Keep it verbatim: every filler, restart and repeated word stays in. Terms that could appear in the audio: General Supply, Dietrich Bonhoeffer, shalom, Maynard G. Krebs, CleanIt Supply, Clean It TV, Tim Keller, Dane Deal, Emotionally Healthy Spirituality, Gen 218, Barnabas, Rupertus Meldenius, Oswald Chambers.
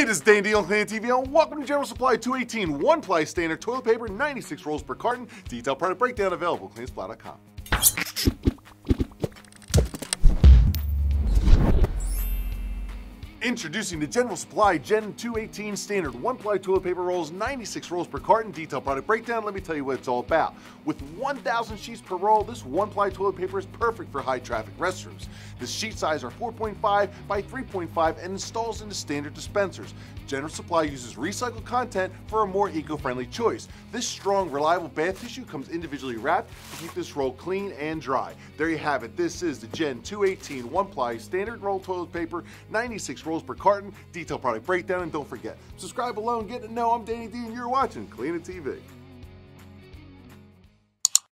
Hey, this is Dane Deal on Clean It T V, and welcome to General Supply two eighteen one-ply standard toilet paper, ninety-six rolls per carton. Detailed product breakdown available at clean it supply dot com. Introducing the General Supply Gen two eighteen standard one-ply toilet paper rolls, ninety-six rolls per carton. Detailed product breakdown, let me tell you what it's all about. With one thousand sheets per roll, this one-ply toilet paper is perfect for high-traffic restrooms. The sheet size are four point five by three point five and installs into standard dispensers. General Supply uses recycled content for a more eco-friendly choice. This strong, reliable bath tissue comes individually wrapped to keep this roll clean and dry. There you have it. This is the Gen two eighteen one-ply standard roll toilet paper, ninety-six rolls rolls per carton. Detailed product breakdown, and don't forget, subscribe below and get to know. I'm Danny D, and you're watching Clean It T V.